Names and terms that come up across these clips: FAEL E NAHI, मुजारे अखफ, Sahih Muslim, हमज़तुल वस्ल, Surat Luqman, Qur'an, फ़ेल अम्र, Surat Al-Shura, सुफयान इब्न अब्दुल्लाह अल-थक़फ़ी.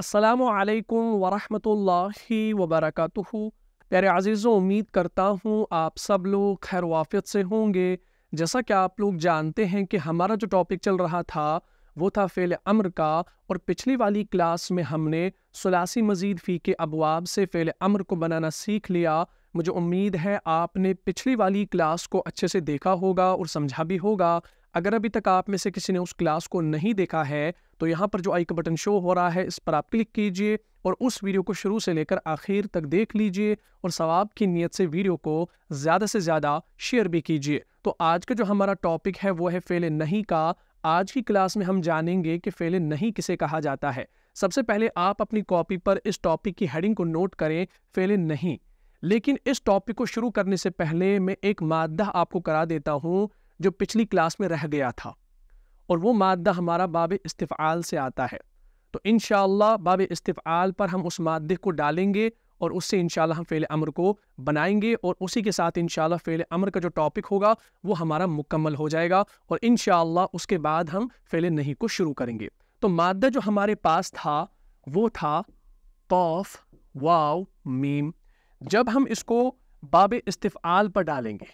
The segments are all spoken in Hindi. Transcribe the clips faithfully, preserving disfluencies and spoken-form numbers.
अस्सलामु अलैकुम वरहमतुल्लाहि वबरकातुहू। प्यारे अज़ीज़ों, उम्मीद करता हूँ आप सब लोग खैर वाफियत से होंगे। जैसा कि आप लोग जानते हैं कि हमारा जो टॉपिक चल रहा था वो था फ़ेल अम्र का, और पिछली वाली क्लास में हमने सुलासी मज़ीद फ़ी के अबवाब से फ़ेल अम्र को बनाना सीख लिया। मुझे उम्मीद है आपने पिछली वाली क्लास को अच्छे से देखा होगा और समझा भी होगा। अगर अभी तक आप में से किसी ने उस क्लास को नहीं देखा है तो यहाँ पर जो आई का बटन शो हो रहा है इस पर आप क्लिक कीजिए और उस वीडियो को शुरू से लेकर आखिर तक देख लीजिए, और सवाब की नीयत से वीडियो को ज़्यादा से ज़्यादा शेयर भी कीजिए। तो आज का जो हमारा टॉपिक है वो है फ़ेल नहीं का। आज की क्लास में हम जानेंगे कि फ़ेल नहीं किसे कहा जाता है। सबसे पहले आप अपनी कॉपी पर इस टॉपिक की हेडिंग को नोट करें, फ़ेल नहीं। लेकिन इस टॉपिक को शुरू करने से पहले मैं एक मादा आपको करा देता हूँ जो पिछली क्लास में रह गया था, और वो मादा हमारा बाब इस्तिफ़ाल से आता है। तो इंशाअल्लाह बाब इस्तिफ़ाल पर हम उस मादे को डालेंगे और उससे इंशाअल्लाह हम फ़ेल अम्र को बनाएंगे, और उसी के साथ इंशाअल्लाह फ़ेल अम्र का जो टॉपिक होगा वो हमारा मुकम्मल हो जाएगा, और इंशाअल्लाह उसके बाद हम फ़ेल नहीं को शुरू करेंगे। तो मादा जो हमारे पास था वो था तौफ वाव मीम। जब हम इसको बाब इस्तिफ़ाल पर डालेंगे,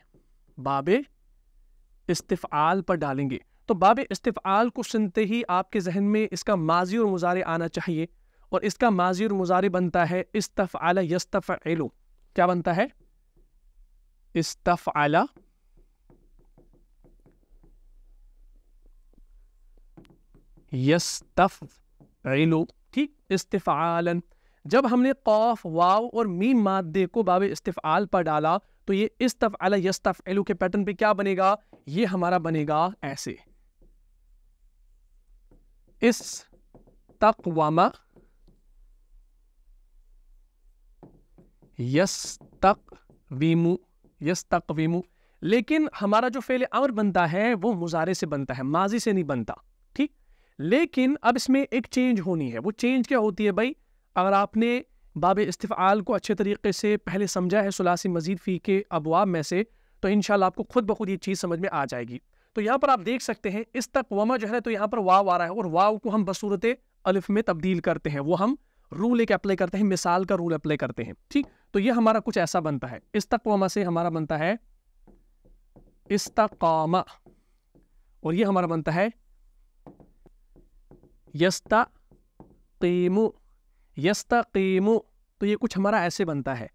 बाब इस्तिफ़ाल पर डालेंगे तो बाब इस्तिफ़ाल को सुनते ही आपके जहन में इसका माजी और मुजारे आना चाहिए, और इसका माजी और मुजारे बनता है इस्तफ़अल यस्तफ़अलु। क्या बनता है? इस्तफ़अल यस्तफ़अलु, ठीक, इस्तफ़अलन। जब हमने क़ाफ वाव और मीम मादे को बाब इस्तिफ़ाल पर डाला तो ये इस्तफ़अल यस्तफ़अलु के पैटर्न पे क्या बनेगा? ये हमारा बनेगा ऐसे, इस्तक़वमा यस्तक़वीमु यस्तक़वीमु। लेकिन हमारा जो फ़ेल अम्र बनता है वो मुजारे से बनता है, माजी से नहीं बनता, ठीक। लेकिन अब इसमें एक चेंज होनी है। वो चेंज क्या होती है भाई? अगर आपने बाब इस्तिफ़ाल को अच्छे तरीके से पहले समझा है सुलासी मजीद फ़ी के अबवाब में से, तो इंशाल्लाह आपको खुद ब खुद ये चीज़ समझ में आ जाएगी। तो यहाँ पर आप देख सकते हैं इस्तक़वमा जो है तो यहाँ पर वाव आ रहा है, और वाव को हम बसूरत अलिफ में तब्दील करते हैं। वो हम रूल एक अप्लाई करते हैं, मिसाल का रूल अप्लाई करते हैं, ठीक। तो ये हमारा कुछ ऐसा बनता है। इस्तक़वमा से हमारा बनता है इस्तक़ामा, और ये हमारा बनता है यस्तक़ीमु यस्तक़ीमु। तो ये कुछ हमारा ऐसे बनता है।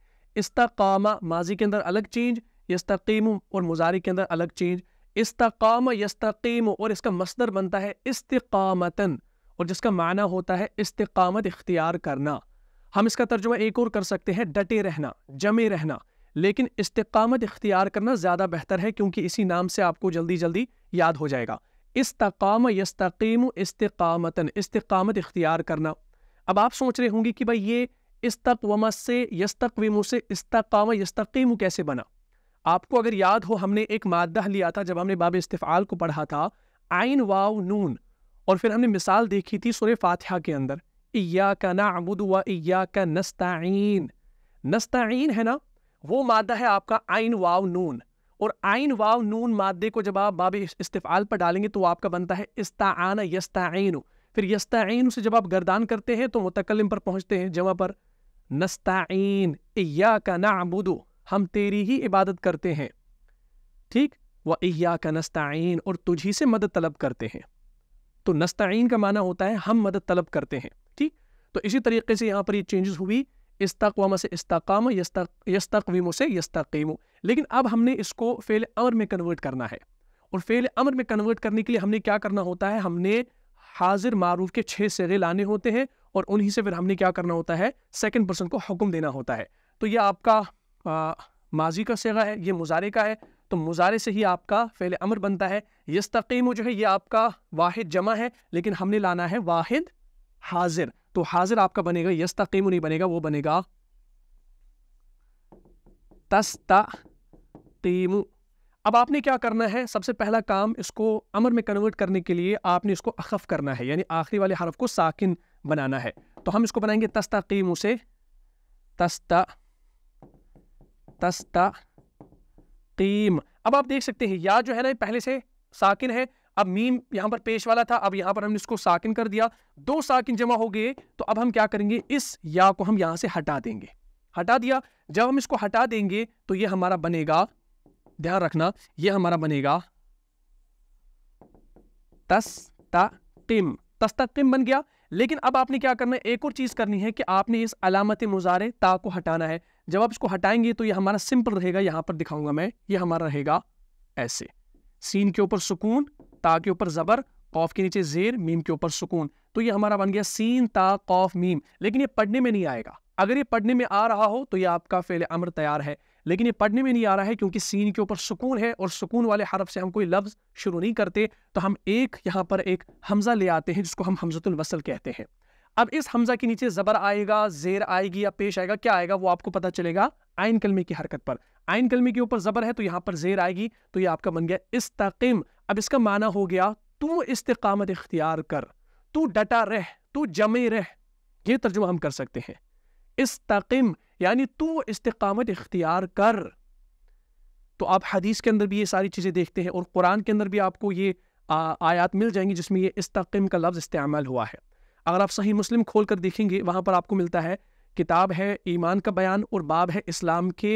इस्तक़ामा माजी के अंदर अलग चेंज, यस्तक़ीमु और मुजारी के अंदर अलग चेंज, इस्तक़ामा यस्तक़ीमु, और इसका मसदर बनता है इस्तिक़ामतन, और जिसका माना होता है इस्तिक़ामत इख्तियार करना। हम इसका तर्जुमा एक और कर सकते हैं, डटे रहना, जमे रहना। लेकिन इस्तिक़ामत इख्तियार करना ज़्यादा बेहतर है क्योंकि इसी नाम से आपको जल्दी जल्दी याद हो जाएगा। इस्तक़ामा यस्तक़ीमु इस्तिक़ामतन, इस्तिक़ामत इख्तियार करना। अब आप सोच रहे होंगे कि भाई ये इस्तक़वमा से यस्तक़वीमु से इस्तक़ामा यस्तक़ीमु कैसे बना? आपको अगर याद हो, हमने एक मादा लिया था जब हमने बाब इस्तिफ़ाल को पढ़ा था, आइन वाव नून, और फिर हमने मिसाल देखी थी सूरह फातिहा के अंदर, इय्याका नअबुदु व इय्याका नस्तईन। नस्तईन है ना, वो मादा है आपका आइन वाव नून, और आइन वाव नून मादे को जब आप बाब इस्तिफ़ाल पर डालेंगे तो आपका बनता है इस्तआना यस्तईनु। फिर यस्तईन से जब आप गर्दान करते हैं तो मुतकल्लिम पर पहुँचते हैं, जमा पर नस्तईन। इय्याका नअबुदु, हम तेरी ही इबादत करते हैं, ठीक, व इय्याका नस्तईन, और तुझी से मदद तलब करते हैं। तो नस्तईन का माना होता है हम मदद तलब करते हैं, ठीक। तो इसी तरीके से यहाँ पर ये चेंजेस हुई, इस्तक़वमा से इस्तक़ामा, यस्तक़वीमु से यस्तक़ीमु। लेकिन अब हमने इसको फ़ेल अम्र में कन्वर्ट करना है, और फ़ेल अम्र में कन्वर्ट करने के लिए हमने क्या करना होता है? हमने हाजिर मारूफ के छः सिगे लाने होते हैं, और उन्हीं से फिर हमने क्या करना होता है? सेकंड पर्सन को हुक्म देना होता है। तो ये आपका आ, माजी का सिगा है, ये मुजारे का है, तो मुजारे से ही आपका फ़ेल अम्र बनता है। यस्तक़ीमु जो है ये आपका वाहिद जमा है, लेकिन हमने लाना है वाहिद हाजिर, तो हाजिर आपका बनेगा यस्तक़ीमु नहीं बनेगा, वो बनेगा तस्तक़ीमु। अब आपने क्या करना है? सबसे पहला काम, इसको अमर में कन्वर्ट करने के लिए आपने इसको अखफ़ करना है, यानी आखिरी वाले हरफ को साकिन बनाना है। तो हम इसको बनाएंगे तस्तक़ीमु से तस्ता तस्तक़ीम। अब आप देख सकते हैं या जो है ना पहले से साकिन है, अब मीम यहाँ पर पेश वाला था, अब यहाँ पर हमने इसको साकिन कर दिया, दो साकिन जमा हो गए। तो अब हम क्या करेंगे, इस या को हम यहाँ से हटा देंगे। हटा दिया, जब हम इसको हटा देंगे तो ये हमारा बनेगा, ध्यान रखना, ये हमारा बनेगा तस्तिम। तस्तिम बन गया। लेकिन अब आपने क्या करना है, एक और चीज़ करनी है कि आपने इस अलामत मुजारे ता को हटाना है। जब आप इसको हटाएंगे तो ये हमारा सिंपल रहेगा, यहाँ पर दिखाऊंगा मैं, ये हमारा रहेगा ऐसे, सीन के ऊपर सुकून, ता के ऊपर ज़बर, कौफ के नीचे जेर, मीम के ऊपर सुकून। तो ये हमारा बन गया सीन ता कौफ मीम। लेकिन ये पढ़ने में नहीं आएगा, अगर ये पढ़ने में आ रहा हो तो ये आपका फेल अमर तैयार है, लेकिन ये पढ़ने में नहीं आ रहा है क्योंकि सीन के ऊपर सुकून है और सुकून वाले हरफ से हम कोई लफ्ज़ शुरू नहीं करते। तो हम एक यहाँ पर एक हमज़ा ले आते हैं जिसको हम हमज़तुल वस्ल कहते हैं। अब इस हमज़ा के नीचे ज़बर आएगा, जेर आएगी या पेश आएगा, क्या आएगा वो आपको पता चलेगा आइन कलमे की हरकत पर। आइन कलमे के ऊपर ज़बर है तो यहाँ पर जेर आएगी, तो ये आपका बन गया इस्तक़िम। अब इसका माना हो गया तू इस्तिक़ामत इख्तियार कर, तू डटा रह, तू जमे रह, ये तर्जुमा हम कर सकते हैं। इस्तक़िम यानी तू इस्तिक़ामत इख्तियार कर। तो आप हदीस के अंदर भी ये सारी चीज़ें देखते हैं और कुरान के अंदर भी आपको ये आ, आयात मिल जाएंगी जिसमें ये इस्तक़िम का लफ्ज़ इस्तेमाल हुआ है। अगर आप सही मुस्लिम खोल कर देखेंगे वहाँ पर आपको मिलता है, किताब है ईमान का बयान और बाब है इस्लाम के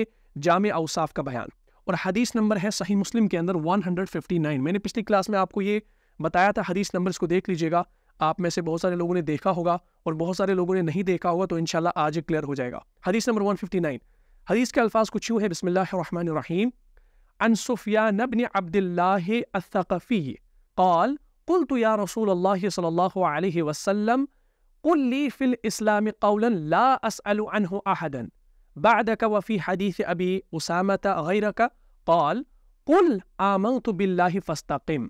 जामे औसाफ का बयान, और हदीस नंबर है सही मुस्लिम के अंदर एक सौ उनसठ। मैंने पिछली क्लास में आपको ये बताया था, हदीस नंबर इसको देख लीजिएगा। आप में से बहुत सारे लोगों ने देखा होगा और बहुत सारे लोगों ने नहीं देखा होगा, तो इंशाल्लाह आज क्लियर हो जाएगा। हदीस नंबर एक सौ उनसठ, हदीस के अल्फाज कुछ यूँ हैं, बिस्मिल्लाहिर्रहमानिर्रहीम। अन सुफयान इब्न अब्दुल्लाह अल-थक़फ़ी क़ाल क़ुल्तु या रसूलल्लाह सल्लल्लाहु अलैहि वसल्लम क़ुल ली फ़िल इस्लाम क़ौलन ला असअलु अन्हु अहदन बअदक व फ़ी हदीस अबी उसामा ग़ैरक क़ाल क़ुल आमनतु बिल्लाहि फ़ास्तक़िम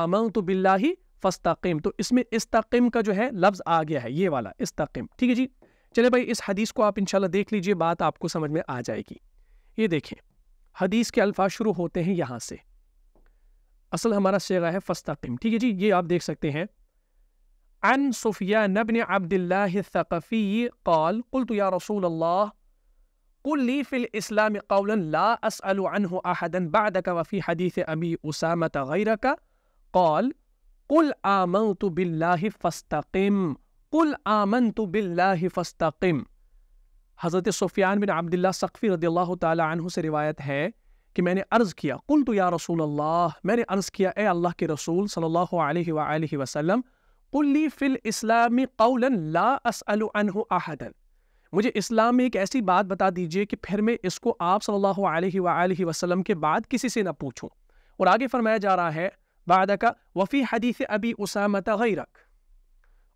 आमनतु बिल्लाहि फस्ताकिम। तो इसमें इस्ताकिम का जो है लफ्ज़ आ गया है, ये वाला इस्ताकिम। ठीक है जी, चले भाई इस हदीस को आप इंशाल्लाह देख लीजिए, बात आपको समझ में आ जाएगी। ये देखें, हदीस के अल्फाज शुरू होते हैं यहाँ से, असल हमारा सेगा है फस्ताकिम। ठीक है जी, ये आप देख सकते हैं। अन सुफयान इब्न अब्दुल्लाह अल-थक़फ़ी क़ाल क़ुल्तु या रसूलल्लाह क़ुल ली फ़िल इस्लाम क़ौलन ला असअलु अन्हु अहदन बअदक व फ़ी हदीस अबी उसामा ग़ैरक क़ाल कुल आमन्तु बिल्लाहि फस्तक़िम कुल आमन्तु बिल्लाहि फस्तक़िम। हज़रत सुफियान बिन अब्दुल्लाह सक़फ़ी रदियल्लाहु ताला अन्हु से रिवायत है कि मैंने अर्ज़ किया, कुल्तु या रसूल अल्लाह, मैंने अर्ज़ किया ए अल्लाह के रसूल सल्लल्लाहु अलैहि व आलिहि वसल्लम, कुल ली फ़िल इस्लामी क़ौलन ला असअलु अन्हु अहदन, मुझे इस्लाम में एक ऐसी बात बता दीजिए कि फिर मैं इसको आप सल्लल्लाहु अलैहि व आलिहि वसल्लम के बाद किसी से न पूछूँ। और आगे फरमाया जा रहा है बाद का वफ़ी हदीस अबी उसामा ग़ैरक,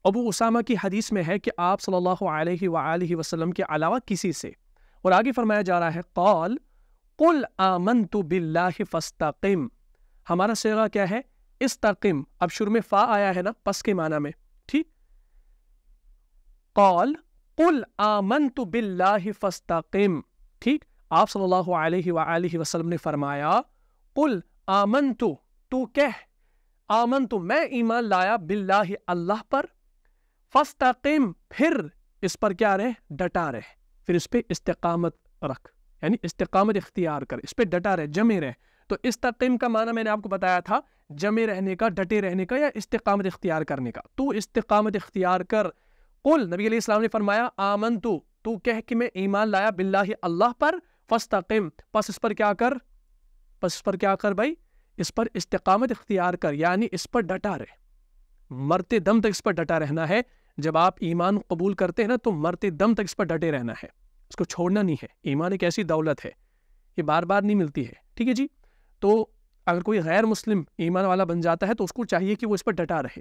अबू उसामा की हदीस में है कि आप सल्लल्लाहु अलैहि व आलिहि वसल्लम के अलावा किसी से। और आगे फरमाया जा रहा है क़ाल कुल आमन्तु बिल्लाहि फस्तक़िम, हमारा सेगा क्या है इस्तक़िम। अब शुरू में फ़ा आया है ना पस के माना में, ठीक। क़ाल कुल आमन्तु बिल्लाहि फस्तक़िम, ठीक। आप सल्लल्लाहु अलैहि व आलिहि वसल्लम ने फरमाया कुल आमन्तु, तू कह, आमन तो मैं ईमान लाया, बिल्लाहि अल्लाह पर, फस्तक़िम फिर इस पर क्या रहे डटा रहे, फिर इस पर इस्तिक़ामत रख, यानी इस्तिक़ामत इख्तियार कर, इस पर डटा रहे जमे रहे। तो इस्तक़िम का माना मैंने आपको बताया था जमे रहने का, डटे रहने का या इस्तिक़ामत इख्तियार करने का। तू इस्तिक़ामत इख्तियार कर। कुल, नबी अलैहिस्सलाम ने फरमाया आमन तो तू कह कि मैं ईमान लाया बिल्लाहि अल्लाह पर, फस्तक़िम बस इस पर क्या कर, बस इस पर क्या कर भाई, इस पर इस्तिक़ामत इख्तियार कर, यानी इस पर डटा रहे, मरते दम तक इस पर डटा रहना है। जब आप ईमान कबूल करते हैं ना तो मरते दम तक इस पर डटे रहना है, इसको छोड़ना नहीं है। ईमान एक ऐसी दौलत है ये बार बार नहीं मिलती है। ठीक है जी, तो अगर कोई गैर मुस्लिम ईमान वाला बन जाता है तो उसको चाहिए कि वो इस पर डटा रहे,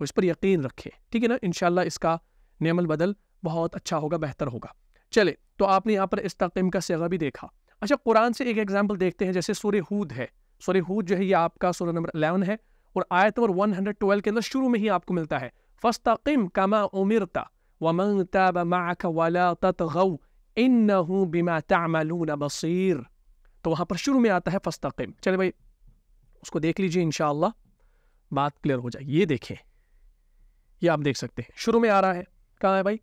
वो इस पर यकीन रखे। ठीक है ना, इंशाल्लाह इसका नेमल बदल बहुत अच्छा होगा, बेहतर होगा। चले, तो आपने यहाँ पर इस्तिक़ाम का सेगा भी देखा। अच्छा, कुरान से एक एग्जाम्पल देखते हैं, जैसे सूरह हूद है। सूरह हूद जो है ये आपका सूरह नंबर ग्यारह है और आयत नंबर एक सौ बारह के अंदर शुरू में ही आपको मिलता है फस्तक़िम कमा उमिरता वमन ताब मअक वला ततगौ इन्नहु बिमा तअमलून बसीर। तो वहाँ पर शुरू में आता है फस्तक़िम। चले भाई उसको देख लीजिए, इंशाअल्लाह बात क्लियर हो जाएगी। ये देखें, ये आप देख सकते हैं, शुरू में आ रहा है, कहाँ है भाई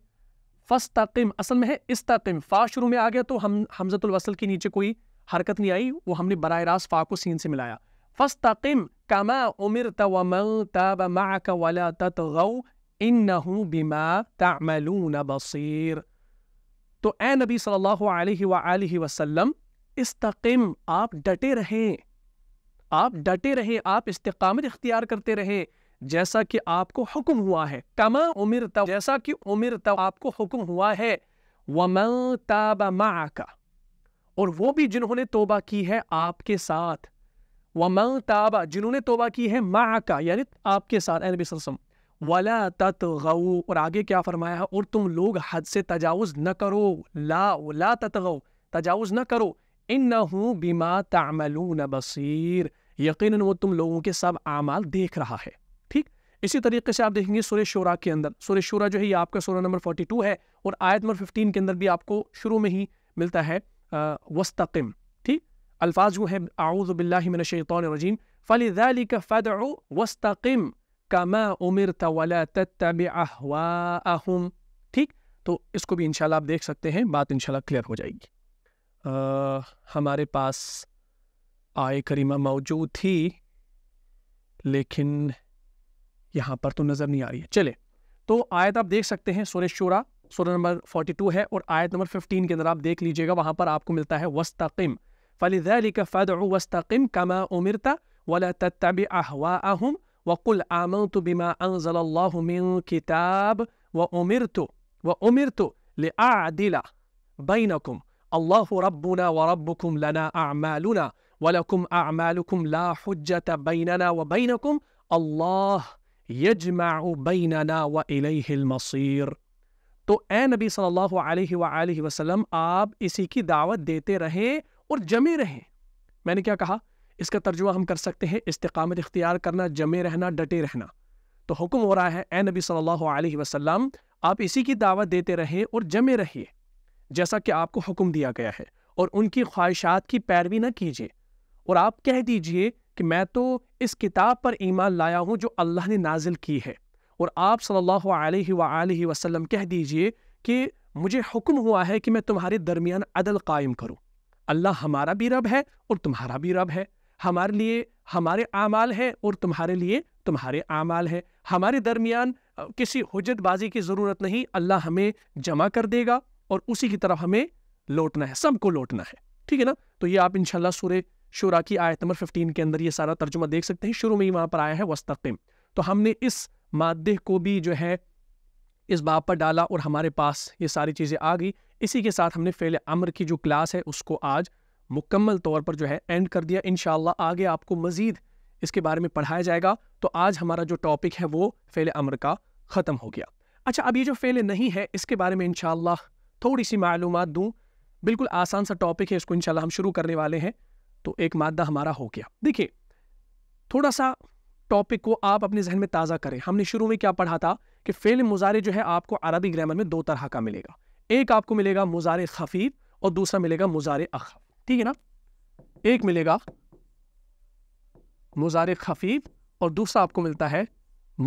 फस्तक़िम, असल में है इस्तक़िम। फ़ा शुरू में आ गया तो हम हमज़तुल वस्ल के नीचे कोई हरकत नहीं आई, वो हमने बराए रास्त फ़ा को सीन से मिलाया। फस्तकिम कमा उमिरत वमन ताब मअक वला ततगौ इन्नहु बिमा तअमलून बसीर। तो ए नबी सल्लल्लाहु अलैहि व आलिहि वसल्लम इस्तकिम, आप डटे रहें, आप डटे रहें, आप इस्तिकामत इख्तियार करते रहें जैसा कि आपको हुक्म हुआ है। कमा उमिरत, जैसा कि उमिरत आपको हुक्म हुआ है। वमन ताब मअक, और वो भी जिन्होंने तोबा की है आपके साथ। वमन ताबा, जिन्होंने तोबा की है, मअका यानी आपके साथ ए नबी सल्लल्लाहु अलैहि वसल्लम। वला ततगौ, और आगे क्या फरमाया है, और तुम लोग हद से तजावुज न करो। ला ला ततगौ, तजावुज न करो। इन्नहु बिमा तअमलून बसीर, यकीनन वो तुम लोगों के सब आमाल देख रहा है। ठीक इसी तरीके से आप देखेंगे सूरह शूरा के अंदर, सूरह शूरा जो है ये आपका सूरह नंबर बयालीस है और आयत नंबर पंद्रह के अंदर भी आपको शुरू में ही मिलता है वस्तकिम। ठीक अल्फाज जो है आऊज़ु बिल्लाहि मिनश शैतानिर रजीम, फलिज़ालिका फदउ वस्तकिम कमा उमिरत वला तत्तबि अहवाअहुम। ठीक तो इसको भी इंशाल्लाह आप देख सकते हैं, बात इंशाल्लाह क्लियर हो जाएगी। आ, हमारे पास आय करीमा मौजूद थी लेकिन यहाँ पर तो नज़र नहीं आ रही है। चले तो आयत आप देख सकते हैं सूरह शूरा, सूरह नंबर बयालीस है और आयत नंबर पंद्रह के अंदर आप देख लीजिएगा, वहाँ पर आपको मिलता है वस्तकिम फलिज़ालिका फदउ वस्तकिम कमा उमिरत वला तत्तबि अहवाअहुम वक़ुल आमनतु बिमा अंज़लल्लाहु मिन किताब व उमिरतु व उमिरतु लिअअदिला बैनकुम अल्लाहु रब्बुना व रब्बुकुम लना अमालुना वलकुम अमालुकुम ला हुज्जत बैनना व बैनकुम अल्लाह यज्मअ बैनना व इलैहिल मसीर। तो ए नबी सल्लल्लाहु अलैहि व आलिहि वसल्लम, आप इसी की दावत देते रहें और जमे रहें। मैंने क्या कहा, इसका तर्जुमा हम कर सकते हैं इस्तिकामत इख्तियार करना, जमे रहना, डटे रहना। तो हुक्म हो रहा है ए नबी सल्लल्लाहु अलैहि वसल्लम, आप इसी की दावत देते रहें और जमे रहिए जैसा कि आपको हुक्म दिया गया है, और उनकी ख्वाहिशात की पैरवी न कीजिए और आप कह दीजिए कि मैं तो इस किताब पर ईमान लाया हूँ जो अल्लाह ने नाजिल की है। और आप सल्लल्लाहु अलैहि व आलिहि वसल्लम कह दीजिए कि मुझे हुक्म हुआ है कि मैं तुम्हारे दरमियान अदल कायम करूँ। अल्लाह हमारा भी रब है और तुम्हारा भी रब है, हमारे लिए हमारे आमाल है और तुम्हारे लिए तुम्हारे आमाल है। हमारे दरमियान किसी हुज्जतबाजी की ज़रूरत नहीं, अल्लाह हमें जमा कर देगा और उसी की तरफ हमें लौटना है, सबको लौटना है। ठीक है ना। तो ये आप इंशाल्लाह सूरह शूरा की आयत नंबर पंद्रह के अंदर ये सारा तर्जुमा देख सकते हैं, शुरू में ही वहाँ पर आया है वस्तकिम। तो हमने इस मादे को भी जो है इस बाब पर डाला और हमारे पास ये सारी चीज़ें आ गई। इसी के साथ हमने फेल अमर की जो क्लास है उसको आज मुकम्मल तौर पर जो है एंड कर दिया। इंशाल्लाह आगे आपको मज़ीद इसके बारे में पढ़ाया जाएगा। तो आज हमारा जो टॉपिक है वो फेल अमर का ख़त्म हो गया। अच्छा, अब ये जो फेल नहीं है इसके बारे में इंशाल्लाह थोड़ी सी मालूमात दूँ। बिल्कुल आसान सा टॉपिक है, इसको इंशाल्लाह हम शुरू करने वाले हैं। तो एक मादा हमारा हो गया। देखिए थोड़ा सा टॉपिक को आप अपने जहन में ताज़ा करें। हमने शुरू में क्या पढ़ा था कि फ़ेल मुजारे जो है आपको अरबी ग्रामर में दो तरह का मिलेगा, एक आपको मिलेगा मुजारे खफीफ और दूसरा मिलेगा मुजारे अखफ। ठीक है ना, एक मिलेगा मुजारे खफीफ और दूसरा आपको मिलता है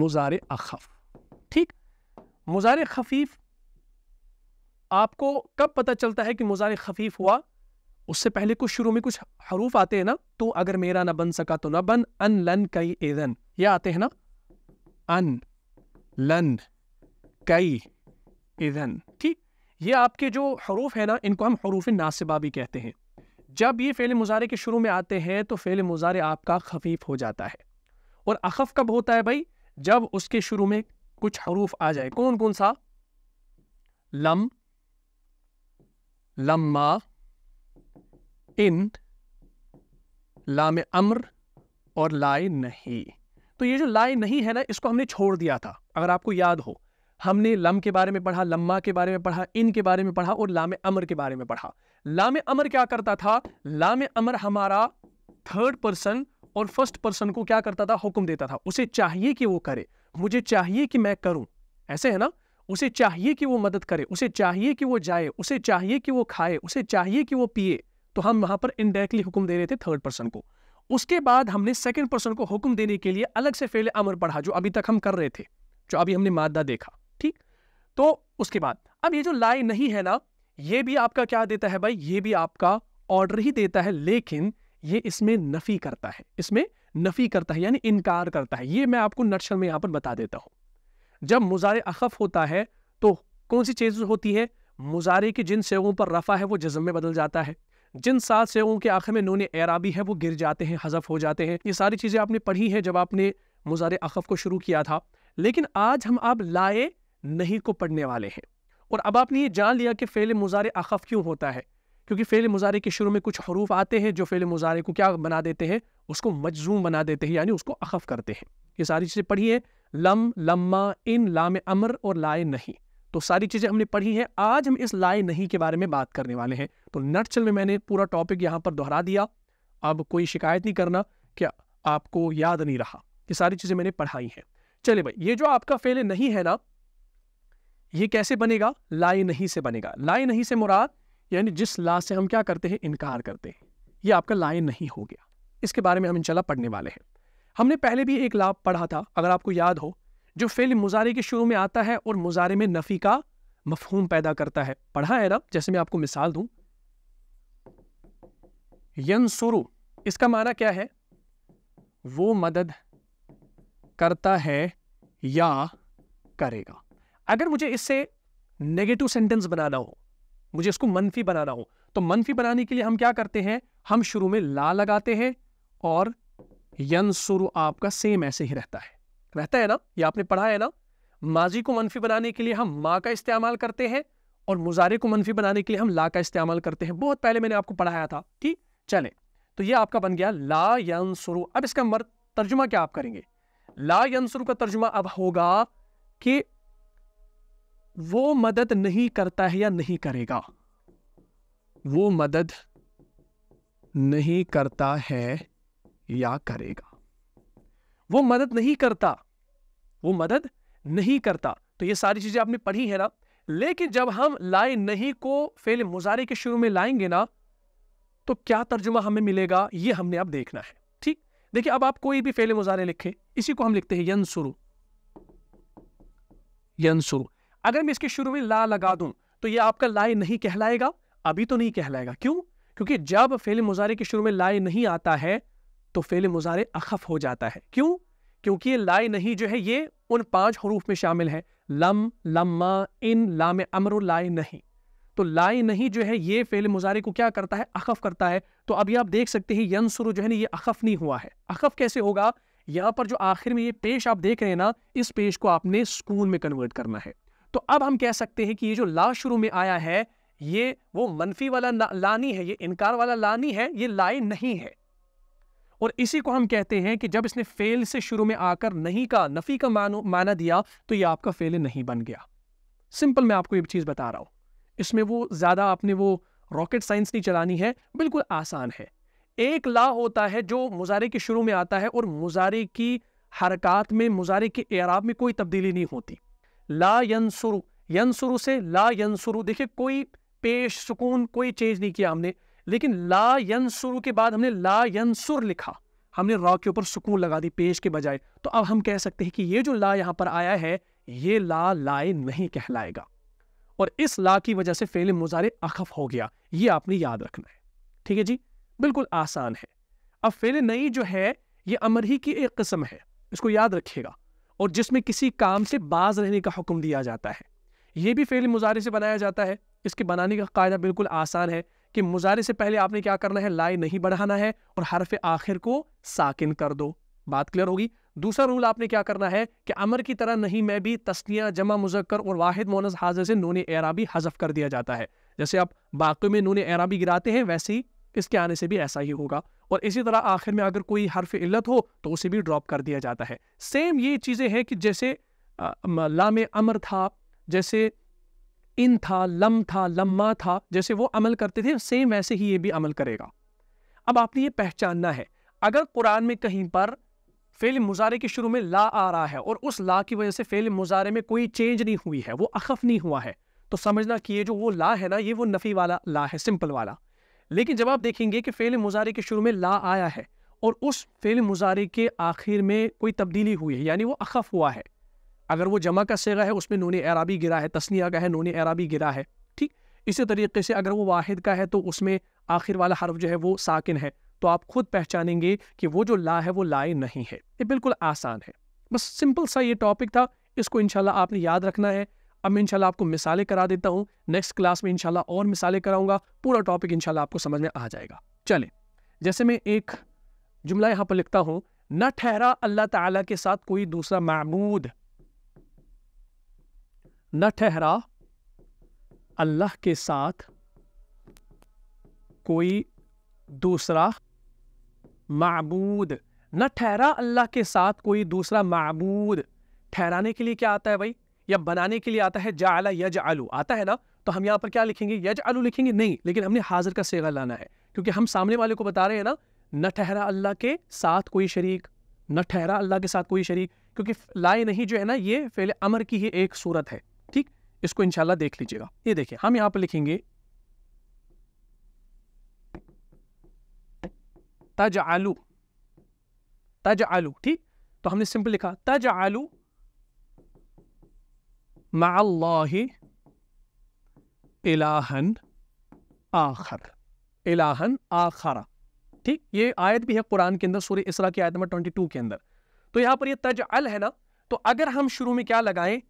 मुजारे अखफ। ठीक, मुजारे खफीफ आपको कब पता चलता है कि मुजारे खफीफ हुआ, उससे पहले कुछ शुरू में कुछ हरूफ आते हैं ना, तो अगर मेरा ना बन सका तो ना बन, अन लन कई एदन, ये आते हैं ना, अन लन कई एदन। ठीक, ये आपके जो हरूफ है ना इनको हम हरूफ नासिबा भी कहते हैं। जब ये फेल मुजारे के शुरू में आते हैं तो फेल मुजारे आपका खफीफ हो जाता है। और अखफ कब होता है भाई, जब उसके शुरू में कुछ हरूफ आ जाए। कौन कौन सा, लम लम्मा, इन, लाम अम्र और लाए नहीं। तो ये जो लाए नहीं है ना इसको हमने छोड़ दिया था। अगर आपको याद हो हमने लम के बारे में पढ़ा, लम्मा के बारे में पढ़ा, इन के बारे में पढ़ा और लाम अम्र के बारे में पढ़ा। लाम अम्र क्या करता था, लाम अम्र हमारा थर्ड पर्सन और फर्स्ट पर्सन को क्या करता था, हुक्म देता था। उसे चाहिए कि वो करे, मुझे चाहिए कि मैं करूं, ऐसे है ना। उसे चाहिए कि वो मदद करे, उसे चाहिए कि वो जाए, उसे चाहिए कि वो खाए, उसे चाहिए कि वो पिए। तो हम वहाँ पर इनडायरेक्टली हुक्म दे रहे थे थर्ड पर्सन को। उसके बाद हमने सेकंड पर्सन को हुक्म देने के लिए अलग से फेल अमर पढ़ा, जो अभी तक हम कर रहे थे, जो अभी हमने मादा देखा। ठीक, तो उसके बाद अब ये जो लाए नहीं है ना, ये भी आपका क्या देता है भाई, ये भी आपका ऑर्डर ही देता है, लेकिन ये इसमें नफ़ी करता है, इसमें नफ़ी करता है यानी इनकार करता है। ये मैं आपको नक्शल में यहाँ पर बता देता हूँ। जब मुजारे अखफ होता है तो कौन सी चीज़ होती है, मुजारे के जिन सेगों पर रफ़ा है वो जज़म में बदल जाता है, जिन सात सेगों के आखिर में नून एराबी है वो गिर जाते हैं, हज़फ हो जाते हैं। ये सारी चीज़ें आपने पढ़ी हैं जब आपने मुजारे अखफ को शुरू किया था। लेकिन आज हम आप लाए नहीं को पढ़ने वाले हैं। और अब आपने ये जान लिया कि फ़ेल मुजारे अखफ क्यों होता है, क्योंकि फ़ेल मुजारे के शुरू में कुछ हरूफ आते हैं जो फ़ेल मुजारे को क्या बना देते हैं, उसको मजजूम बना देते हैं यानी उसको अखफ करते हैं। ये सारी चीज़ें पढ़ी हैं, लम, लम्मा, इन, लाम अमर और लाए नहीं, तो सारी चीज़ें हमने पढ़ी हैं। आज हम इस लाए नहीं के बारे में बात करने वाले हैं। तो नटचल में मैंने पूरा टॉपिक यहाँ पर दोहरा दिया। अब कोई शिकायत नहीं करना कि आपको याद नहीं रहा, ये सारी चीज़ें मैंने पढ़ाई हैं। चलिए भाई, ये जो आपका फेल नहीं है ना, ये कैसे बनेगा, लाए नहीं से बनेगा। लाए नहीं से मुराद यानी जिस ला से हम क्या करते हैं, इनकार करते हैं, ये आपका लाए नहीं हो गया। इसके बारे में हम इंशाल्लाह पढ़ने वाले हैं। हमने पहले भी एक ला पढ़ा था, अगर आपको याद हो, जो फ़ेल मुजारे के शुरू में आता है और मुजारे में नफ़ी का मफहूम पैदा करता है, पढ़ा है ना। जैसे मैं आपको मिसाल दूं, यंसुरु, इसका माना क्या है, वो मदद करता है या करेगा। अगर मुझे इससे नेगेटिव सेंटेंस बनाना हो, मुझे इसको मनफी बनाना हो, तो मनफी बनाने के लिए हम क्या करते हैं, हम शुरू में ला लगाते हैं और यंसुरु आपका सेम ऐसे ही रहता है रहता है ना, ये आपने पढ़ा है ना। माजी को मनफी बनाने के लिए हम माँ का इस्तेमाल करते हैं और मुजारे को मनफी बनाने के लिए हम ला का इस्तेमाल करते हैं। बहुत पहले मैंने आपको पढ़ाया था कि चले, तो ये आपका बन गया ला यंसुरु। अब इसका मर तर्जुमा क्या आप करेंगे, ला यंसुरु का तर्जुमा अब होगा कि वो मदद नहीं करता है या नहीं करेगा, वो मदद नहीं करता है या करेगा। वो मदद नहीं करता, वो मदद नहीं करता, तो ये सारी चीज़ें आपने पढ़ी है ना। लेकिन जब हम लाए नहीं को फ़ेल मुजारे के शुरू में लाएंगे ना, तो क्या तर्जुमा हमें मिलेगा, ये हमने अब देखना है। ठीक, देखिए, अब आप कोई भी फ़ेल मुजारे लिखें, इसी को हम लिखते हैं यंसुरु, यंसुरु। अगर मैं इसके शुरू में ला लगा दूं तो ये आपका लाए नहीं कहलाएगा, अभी तो नहीं कहलाएगा। क्यों? क्योंकि जब फ़ेल मुजारे के शुरू में लाए नहीं आता है तो फ़ेल मुजारे अखफ हो जाता है। क्यों? क्योंकि ये लाए नहीं जो है ये उन पांच हरूफ में शामिल है, लम, लम्मा, इन, लाम अमर, लाए नहीं। तो लाए नहीं जो है ये फ़ेल मुजारे को क्या करता है, अखफ करता है। तो अभी आप देख सकते हैं यंसुरु जो है ना, ये अखफ नहीं हुआ है। अखफ कैसे होगा, यहाँ पर जो आखिर में ये पेश आप देख रहे हैं ना, इस पेश को आपने सुकून में कन्वर्ट करना है। तो अब हम कह सकते हैं कि ये जो ला शुरू में आया है, ये वो मनफी वाला लानी है, ये इनकार वाला लानी है, ये लाए नहीं है। और इसी को हम कहते हैं कि जब इसने फेल से शुरू में आकर नहीं का, नफ़ी का मानो माना दिया, तो ये आपका फेल नहीं बन गया। सिंपल मैं आपको ये चीज़ बता रहा हूँ, इसमें वो ज़्यादा आपने वो रॉकेट साइंस नहीं चलानी है, बिल्कुल आसान है। एक ला होता है जो मुजारे के शुरू में आता है और मुजारे की हरकत में, मुजारे के एराब में कोई तब्दीली नहीं होती। ला यंसुरु, यंसुरु से ला यंसुरु, देखिए कोई पेश सुकून कोई चेंज नहीं किया हमने, लेकिन ला यंसुरु के बाद हमने ला यंसुर लिखा, हमने रा के ऊपर सुकून लगा दी पेश के बजाय। तो अब हम कह सकते हैं कि ये जो ला यहाँ पर आया है, ये ला लाए नहीं कहलाएगा और इस ला की वजह से फेल मुजारे अखफ हो गया। ये आपने याद रखना है, ठीक है जी, बिल्कुल आसान है। अब फेल नहीं जो है ये अमर ही की एक किस्म है, इसको याद रखिएगा, और जिसमें किसी काम से बाज रहने का हुक्म दिया जाता है। ये भी फेल मुजारे से बनाया जाता है। इसके बनाने का कायदा बिल्कुल आसान है कि मुजारे से पहले आपने क्या करना है, लाए नहीं बढ़ाना है और हरफ आखिर को साकिन कर दो। बात क्लियर होगी। दूसरा रूल आपने क्या करना है कि अमर की तरह नहीं में भी तस्निया, जमा, मुजक्कर और वाहिद मोनस हाजिर से नून एराबी हजफ कर दिया जाता है। जैसे आप बाक़ी में नून एराबी गिराते हैं, वैसे ही इसके आने से भी ऐसा ही होगा। और इसी तरह आखिर में अगर कोई हर्फ इल्लत हो तो उसे भी ड्रॉप कर दिया जाता है। सेम ये चीज़ें हैं कि जैसे लाम अमर था, जैसे इन था, लम था, लम्मा था, जैसे वो अमल करते थे सेम वैसे ही ये भी अमल करेगा। अब आपने ये पहचानना है, अगर कुरान में कहीं पर फ़ेल मुजारे के शुरू में ला आ रहा है और उस ला की वजह से फ़ेल मुजारे में कोई चेंज नहीं हुई है, वो अखफ नहीं हुआ है, तो समझना कि ये जो वो ला है ना, ये वो नफ़ी वाला ला है, सिंपल वाला। लेकिन जब आप देखेंगे कि फ़ेल मुजारे के शुरू में ला आया है और उस फ़ेल मुजारे के आखिर में कोई तब्दीली हुई है यानी वो अखफ हुआ है, अगर वो जमा का सेगा है उसमें नून एराबी गिरा है, तस्निया का है नून एराबी गिरा है, ठीक। इसी तरीके से अगर वो वाहिद का है तो उसमें आखिर वाला हर्फ जो है वो साकिन है, तो आप खुद पहचानेंगे कि वो जो ला है वो लाए नहीं है। ये बिल्कुल आसान है, बस सिंपल सा ये टॉपिक था, इसको इंशाल्लाह आपने याद रखना है। अब मैं इंशाल्लाह आपको मिसालें करा देता हूँ, नेक्स्ट क्लास में इंशाल्लाह और मिसालें कराऊंगा, पूरा टॉपिक इंशाल्लाह आपको समझ में आ जाएगा। चले, जैसे मैं एक जुमला यहाँ पर लिखता हूँ, न ठहरा अल्लाह ताला के साथ कोई दूसरा माबूद, न ठहरा अल्लाह के साथ कोई दूसरा माबूद, न ठहरा अल्लाह के साथ कोई दूसरा माबूद। ठहराने के लिए क्या आता है भाई, या बनाने के लिए आता है जाअला यजअलु आता है ना, तो हम यहाँ पर क्या लिखेंगे, यजअलु लिखेंगे नहीं, लेकिन हमने हाजिर का सेगा लाना है क्योंकि हम सामने वाले को बता रहे हैं ना, न ठहरा अल्लाह के साथ कोई शरीक, न ठहरा अल्लाह के साथ कोई शरीक, क्योंकि लाए नहीं जो है ना ये फेल अमर की ही एक सूरत है, ठीक। इसको इंशाल्लाह देख लीजिएगा। ये देखिए हम यहाँ पर लिखेंगे तजआलु, तजआलु, ठीक। तो हमने सिंपल लिखा तजआलु मअल्लाहि इलाहन आखर, इलाहन आखरा, ठीक। ये आयत भी है कुरान के अंदर, सूरह इसरा की आयत नंबर बाईस के अंदर। तो यहाँ पर ये तजअल है ना, तो अगर हम शुरू में क्या लगाएं,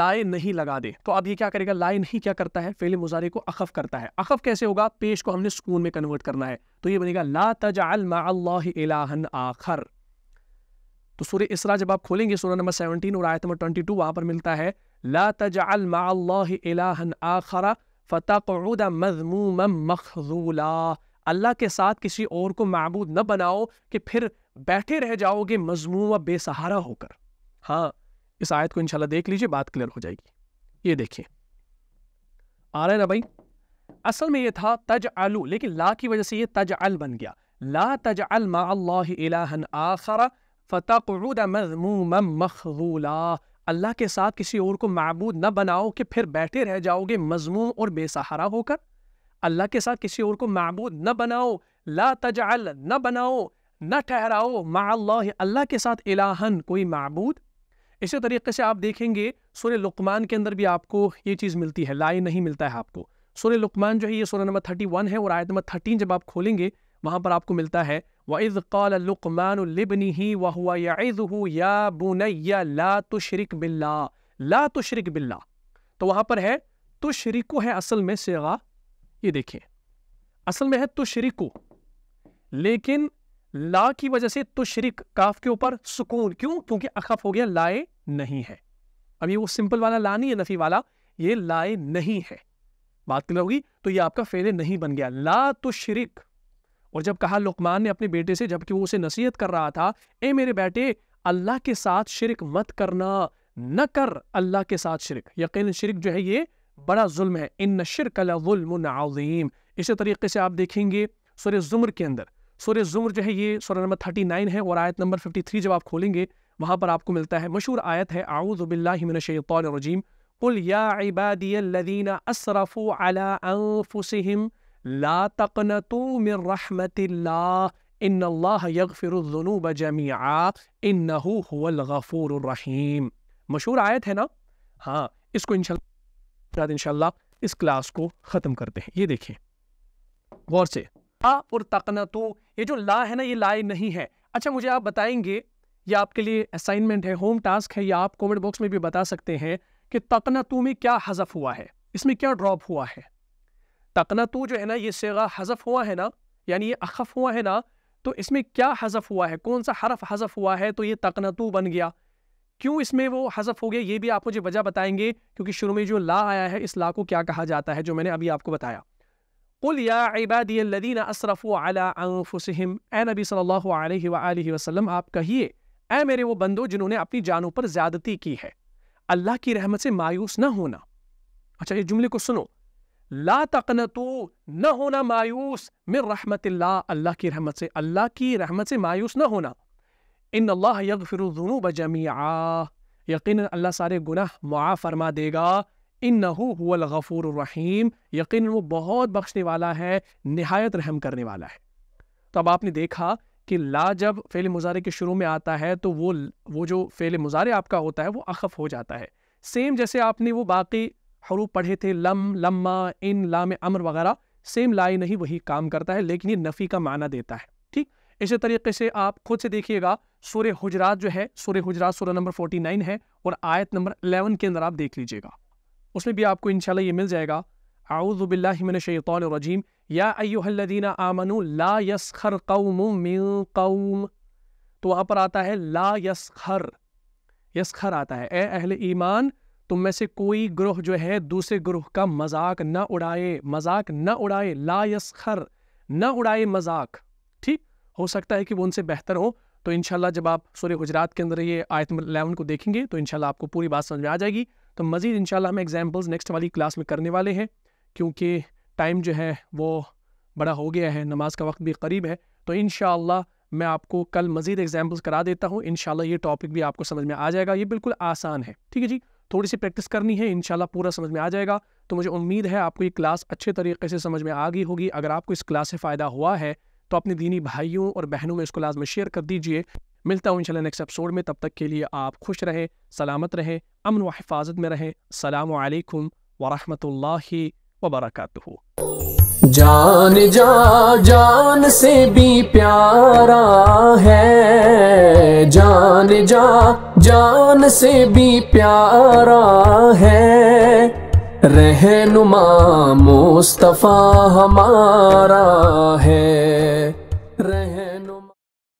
लाए नहीं लगा दे, तो अब ये क्या करेगा, लाए नहीं क्या करता है, फेल मुजारे को अखफ करता है। अखफ कैसे होगा, पेश को हमने सुकून में कन्वर्ट करना है, तो ये बनेगा ला तजअल मअल्लाहि इलाहन आखर। तो सूरह इसरा जब आप खोलेंगे, सूरह नंबर सत्रह और आयत नंबर बाईस, वहां पर मिलता है ला तजअल मअल्लाहि इलाहन आखरा फतक़उद मज़मूमन मख़ज़ूला। अल्लाह के साथ किसी और को माबूद न बनाओ कि फिर बैठे रह जाओगे मजमूम व बेसहारा होकर। हाँ, इस आयत को इंशाल्लाह देख लीजिए, बात क्लियर हो जाएगी। ये देखिए आ रहा है ना भाई, असल में ये था तजअलु, लेकिन ला की वजह से ये तजअल बन गया, ला तजअल मअल्लाहि इलाहन आखर फतक़उद मज़मूमन मख़ज़ूला। अल्लाह के साथ किसी और को माबूद न बनाओ कि फिर बैठे रह जाओगे मजमूम और बेसहारा होकर। अल्लाह के साथ किसी और को माबूद न बनाओ, ला तजअल न बनाओ, न ठहराओ मअल्लाह अल्लाह के साथ इलाहन कोई माबूद। इसी तरीके से आप देखेंगे सूरह लुकमान के अंदर भी आपको ये चीज़ मिलती है, लाए नहीं मिलता है आपको। सूरह लुकमान जो है ये सूरह नंबर इकतीस है और आयत नंबर तेरह जब आप खोलेंगे वहाँ पर आपको मिलता है वइज़ क़ाल लुक़मान लिब्निही व हुवा यइज़ुहु या बुनय्या ला तुशरिक बिल्लाह, ला तुशरिक बिल्लाह। तो वहाँ पर है तुशरिकु है असल में सिगा, ये देखिए असल में है तुशरिकु, लेकिन ला की वजह से तुशरिक काफ के ऊपर सुकून, क्यों, क्योंकि अखफ हो गया लाए नहीं है। अब ये वो सिंपल वाला ला नहीं है नफी वाला, ये लाए नहीं है, बात क्लियर होगी। तो ये आपका फेले नहीं बन गया ला तुशरिक। और जब कहा लुकमान ने अपने बेटे से, जबकि वो उसे नसीहत कर रहा था, ए मेरे बेटे अल्लाह के साथ शिरक मत करना, न कर अल्लाह के साथ शिरक, यकीन शिरक जो है ये बड़ा जुल्म है, इन शिरक लजुल्मुन अज़ीम। इसी तरीके से आप देखेंगे सूरह ज़ुमर के अंदर, सूरह ज़ुमर जो है ये सूरह नंबर उनतालीस है और आयत नंबर तिरेपन जब आप खोलेंगे वहाँ पर आपको मिलता है मशहूर आयत है आऊज़ु बिल्लाहि मिनश्शैतानिर्रजीम कुल या इबादियल्लज़ीना असरफ़ू अला अनफ़ुसिहिम ला तक़नतू मिन रहमतिल्लाह इन्नल्लाह यग़फिरुज़्ज़ुनूब जमीआ इन्नहु हुवल गफ़ूरुर रहीम। मशहूर आयत है ना, हाँ, इसको इंशाल्लाह इंशाल्लाह इस क्लास को ख़त्म करते हैं। ये देखिए गौर से, ला और तक़नतू, ये जो ला है ना ये लाए नहीं है। अच्छा मुझे आप बताएंगे, ये आपके लिए असाइनमेंट है, होम टास्क है, या आप कमेंट बॉक्स में भी बता सकते हैं कि तक़नतू में क्या हज़फ हुआ है, इसमें क्या ड्रॉप हुआ है। तक़नतू जो है ना ये सेगा हज़फ हुआ है ना, यानी ये अखफ हुआ है ना, तो इसमें क्या हज़फ हुआ है, कौन सा हरफ हज़फ हुआ है, तो ये तक़नतू बन गया। क्यों इसमें वो हज़फ हो गया ये भी आप मुझे वजह बताएंगे, क्योंकि शुरू में जो ला आया है इस ला को क्या कहा जाता है, जो मैंने अभी आपको बताया कुल या इबादियल्लज़ीना असरफ़ू अला अनफ़ुसिहिम। ए नबी सल्लल्लाहु अलैहि व आलिहि वसल्लम आप कहिए ए मेरे वो बंदो जिन्होंने अपनी जानों पर ज़्यादती की है, अल्लाह की रहमत से मायूस न होना। अच्छा ये जुमले को सुनो, ला तक़नतू, न होना मायूस, मिन रहमतिल्लाह, अल्लाह की रहमत से, अल्लाह की रहमत से मायूस न होना, इन्नल्लाह यग़फिरुज़्ज़ुनूब जमीआ, यकीनन अल्लाह सारे गुनाह मुआफ़ फरमा देगा, इन्नहु हुवल गफ़ूरुर रहीम, यकीन वो बहुत बख्शने वाला है, निहायत रहम करने वाला है। तो अब आपने देखा कि ला जब फेल मुजारे के शुरू में आता है तो वो वो जो फेल मुजारे आपका होता है वो अखफ हो जाता है। सेम जैसे आपने वो बाकी हरूफ पढ़े थे लम, लम्मा, इन, लाम अमर वगैरह, सेम लाई नहीं वही काम करता है, लेकिन ये नफ़ी का माना देता है। ठीक, इसी तरीके से आप खुद से देखिएगा सूरह हुजरात जो है, सूरह हुजरात सूरह नंबर उनचास है और आयत नंबर ग्यारह के अंदर आप देख लीजिएगा, उसमें भी आपको इंशाल्लाह ये मिल जाएगा। आऊज़ु बिल्लाहि मिनश शैतानिर रजीम, या अय्युहल्लज़ीना आमनू ला यसखर कौमुम मिन कौम। तो वहाँ पर आता है ला यसखर, यसखर आता है, ए अहले ईमान तुम में से कोई ग्रोह जो है दूसरे ग्रोह का मजाक न उड़ाए, मजाक न उड़ाए, ला यसखर न उड़ाए मजाक। ठीक, हो सकता है कि वो उनसे बेहतर हो। तो इंशाल्लाह जब आप सूरह हुजरात के अंदर ये आयत नंबर ग्यारह को देखेंगे तो इंशाल्लाह आपको पूरी बात समझ में आ जाएगी। तो मज़ीद इंशाल्लाह हम एग्जाम्पल्स नेक्स्ट वाली क्लास में करने वाले हैं, क्योंकि टाइम जो है वो बड़ा हो गया है, नमाज का वक्त भी करीब है। तो इंशाल्लाह मैं आपको कल मज़ीद एग्जाम्पल्स करा देता हूँ, इंशाल्लाह ये टॉपिक भी आपको समझ में आ जाएगा। ये बिल्कुल आसान है, ठीक है जी, थोड़ी सी प्रैक्टिस करनी है, इंशाल्लाह पूरा समझ में आ जाएगा। तो मुझे उम्मीद है आपको ये क्लास अच्छे तरीके से समझ में आ गई होगी। अगर आपको इस क्लास से फ़ायदा हुआ है तो अपने दीनी भाइयों और बहनों में इसको लाजमी शेयर कर दीजिए। मिलता हूँ इंशाल्लाह नेक्स्ट एपिसोड में, तब तक के लिए आप खुश रहें, सलामत रहें, अमन व हिफाजत में रहें। अस्सलामु अलैकुम व रहमतुल्लाहि व बरकातहू। जान जा जान से भी प्यारा है, जान जा जान से भी प्यारा है, रहनुमा मुस्तफ़ा हमारा है।